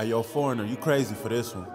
Hey, yo, foreigner, you crazy for this one.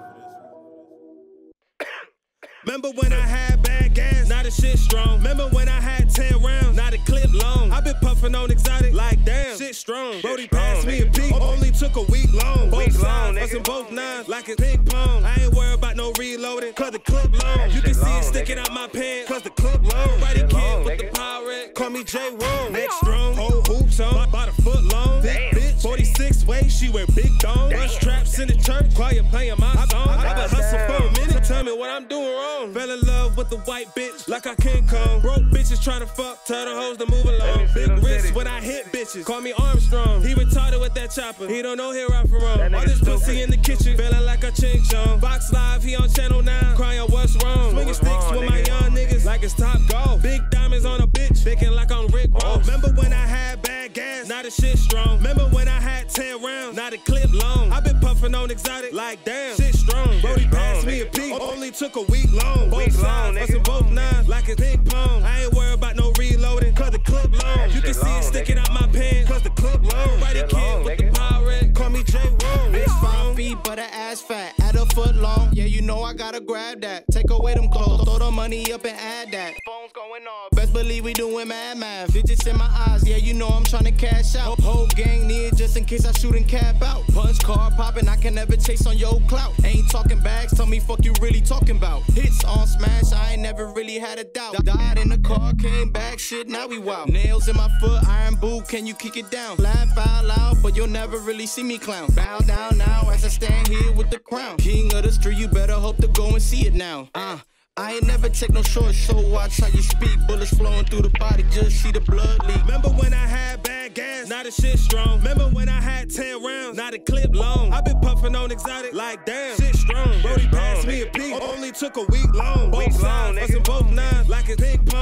Remember when I had bad gas, now the shit strong. Remember when I had 10 rounds, now the clip long. I been puffing on exotic, like damn, shit strong. Brody passed me a peak, only took a week long. Both sides, bustin' both nines, like a ping pong. I ain't worried about no reloading, cause the clip long. You can see it sticking out my pants, cause the clip long. Righty kid with the power at, call me J. Wong. Neck strong, hold hoops on, about a foot long. Thick bitch, 46 way, she wear big thong. Rush traps in the church, choir playing my song. I been hustling for a minute, tell me what I'm doing wrong. Fell in love with the white bitch like I King Kong. Broke bitches trying to fuck, tell the hoes to move along. Big wrist when I hit bitches, call me Armstrong. He retarded with that chopper, he don't know here right from wrong. All this pussy in the kitchen, feeling like a Ching Chong. Fox Live, he on Channel 9, crying what's wrong. Swinging sticks with my young niggas like it's Top Golf. Big diamonds on a bitch, thinking like I'm Rick Ross. Remember when I had bad gas, now the shit strong. Remember when I had 10 rounds, now the clip long. I been puffing on exotic, like damn, shit strong. Brody passed me a peak, only took a week long. Both sides, bustin' both nines like a ping pong. I ain't worried about no reloading, cause the clip long. You can see it sticking out my pants, cause the clip long. Righty kid with the power, call me J. Wong. Bitch 5 feet, but her ass fat, at a foot long. Yeah, you know I gotta grab that. Take away them clothes, throw the money up and add that. Phones going off, best believe we doing mad math. Digits in my eyes, yeah, you know I'm tryna cash out. Whole gang need just in case I shoot and cap out. Punch car popping, I can never chase on your clout. Ain't talking bags, tell me fuck you really talking about. Hits on smash, I ain't never really had a doubt. Died in the car, came back, shit, now we wild. Nails in my foot, iron boot, can you kick it down? Laugh out loud, but you'll never really see me clown. Bow down now as I stand here with the crown. King of the street, you better hope to go and see it now. I ain't never check no shorts, so watch how you speak. Bullets flowing through the body, just see the blood leak. Remember when I had bad gas, now the shit strong. Remember when I had 10 rounds, now the clip long. I been puffing on exotic, like damn, shit strong. Brody passed me a peak, only took a week long. Both sides, bustin' both nines, like a big pump.